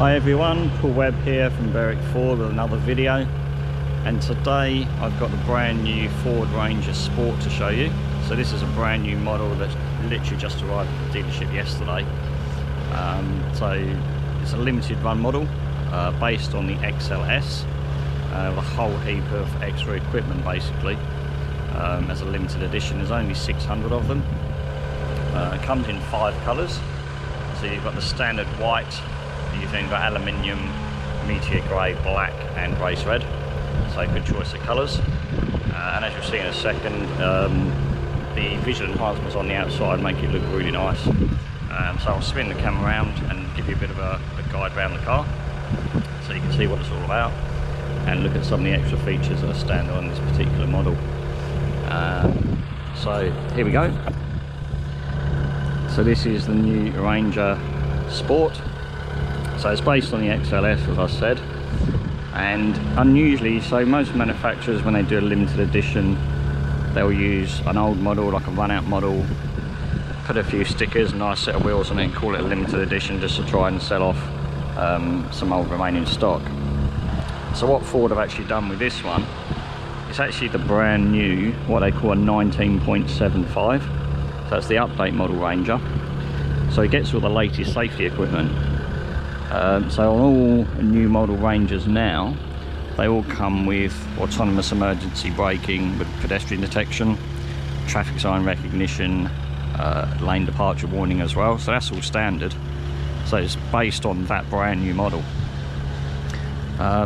Hi everyone, Paul Webb here from Berwick Ford with another video, and today I've got the brand new Ford Ranger Sport to show you. So this is a brand new model that literally just arrived at the dealership yesterday. So it's a limited run model based on the XLS, with a whole heap of extra equipment basically as a limited edition. There's only 600 of them. It comes in 5 colours, so you've got the standard white. You've then got aluminium, meteor grey, black and race red, so good choice of colours. And as you'll see in a second, the visual enhancements on the outside make it look really nice. So I'll spin the camera around and give you a bit of a guide around the car so you can see what it's all about and look at some of the extra features that are standard on this particular model. So here we go. So this is the new Ranger Sport. So it's based on the XLS, as I said, and unusually so, most manufacturers when they do a limited edition, they'll use an old model, like a run-out model, put a few stickers, a nice set of wheels on it and call it a limited edition just to try and sell off some old remaining stock. So what Ford have actually done with this one, it's actually the brand new, what they call a 19.75, so that's the update model Ranger, so it gets all the latest safety equipment. So on all new model Rangers now, they all come with autonomous emergency braking with pedestrian detection, traffic sign recognition, lane departure warning as well, so that's all standard. So it's based on that brand new model.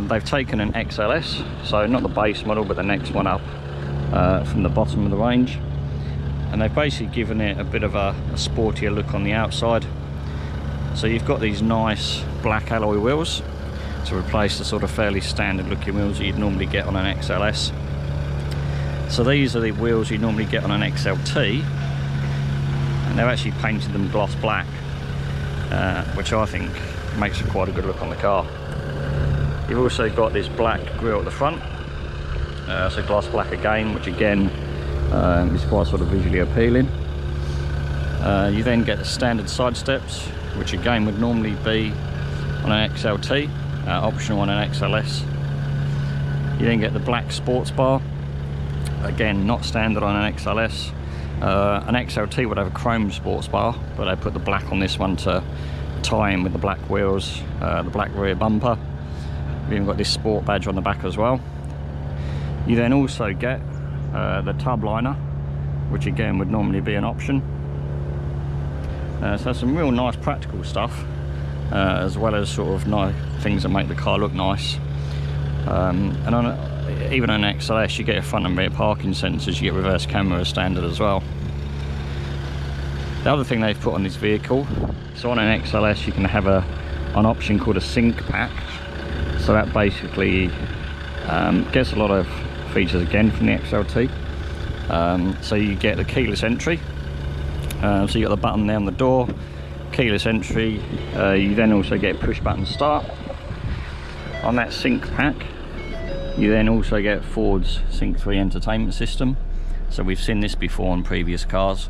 They've taken an XLS, so not the base model but the next one up from the bottom of the range, and they've basically given it a bit of a sportier look on the outside. So you've got these nice black alloy wheels to replace the sort of fairly standard looking wheels that you'd normally get on an XLS. So these are the wheels you normally get on an XLT, and they've actually painted them gloss black, which I think makes for quite a good look on the car. You've also got this black grille at the front, so gloss black again, which again is quite sort of visually appealing. You then get the standard side steps, which again would normally be on an XLT, optional on an XLS. You then get the black sports bar, again not standard on an XLS. An XLT would have a chrome sports bar, but they put the black on this one to tie in with the black wheels, the black rear bumper. You've even got this sport badge on the back as well. You then also get the tub liner, which again would normally be an option. So some real nice practical stuff, as well as sort of nice things that make the car look nice. And on even on an XLS you get your front and rear parking sensors, you get reverse camera standard as well. The other thing they've put on this vehicle, so on an XLS you can have an option called a SYNC pack. So that basically gets a lot of features again from the XLT. So you get the keyless entry. So you got the button there on the door, keyless entry. You then also get push button start. On that SYNC pack, you then also get Ford's SYNC 3 entertainment system. So we've seen this before on previous cars.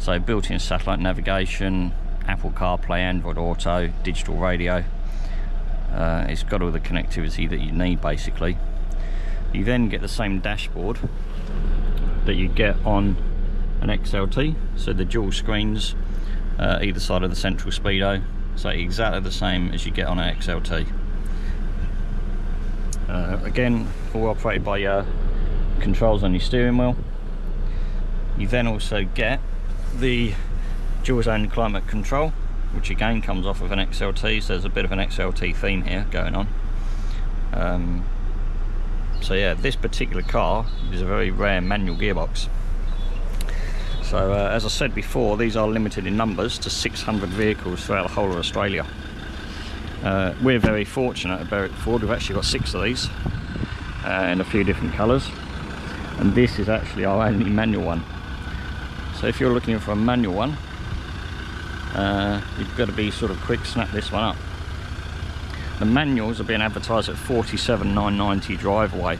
So built-in satellite navigation, Apple CarPlay, Android Auto, digital radio. It's got all the connectivity that you need basically. You then get the same dashboard that you get on an XLT, so the dual screens either side of the central speedo, so exactly the same as you get on an XLT. Again, all operated by controls on your steering wheel. You then also get the dual zone climate control, which again comes off of an XLT, so there's a bit of an XLT theme here going on. So yeah, this particular car is a very rare manual gearbox. So as I said before, these are limited in numbers to 600 vehicles throughout the whole of Australia. We're very fortunate at Berwick Ford, we've actually got 6 of these in a few different colours, and this is actually our only manual one. So if you're looking for a manual one, you've got to be sort of quick, snap this one up. The manuals are being advertised at $47,990 drive away,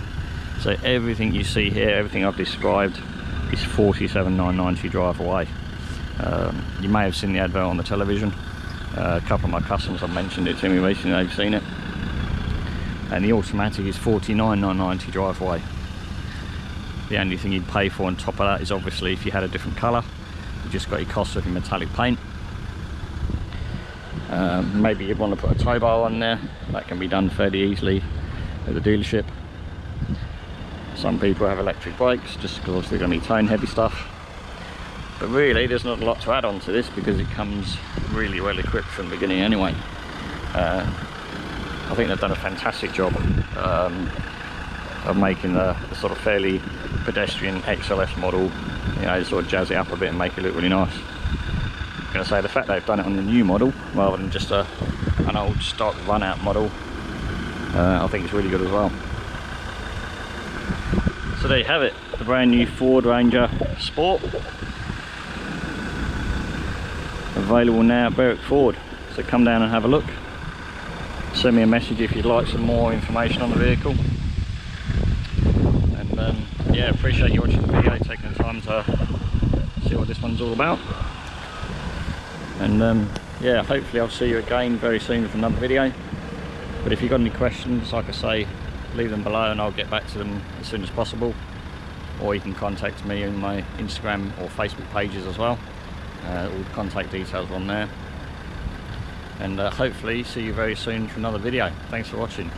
so everything you see here, everything I've described, it's $47,990 drive away. You may have seen the advert on the television. A couple of my customers have mentioned it to me recently, they've seen it. And the automatic is $49,990 driveway. The only thing you'd pay for on top of that is obviously if you had a different colour, you've just got your cost of your metallic paint. Maybe you'd want to put a tow bar on there, that can be done fairly easily at the dealership. Some people have electric brakes just because they're going to be towing heavy stuff. But really there's not a lot to add on to this because it comes really well equipped from the beginning anyway. I think they've done a fantastic job of making a sort of fairly pedestrian XLS model, you know, sort of jazz it up a bit and make it look really nice. I'm going to say the fact they've done it on the new model rather than just an old stock run out model, I think it's really good as well. So there you have it, the brand new Ford Ranger Sport, available now at Berwick Ford. So come down and have a look. Send me a message if you'd like some more information on the vehicle. And yeah, appreciate you watching the video, taking the time to see what this one's all about. And yeah, hopefully I'll see you again very soon with another video. But if you've got any questions, like I say, leave them below and I'll get back to them as soon as possible. Or you can contact me in my Instagram or Facebook pages as well. All the contact details on there. And hopefully see you very soon for another video. Thanks for watching.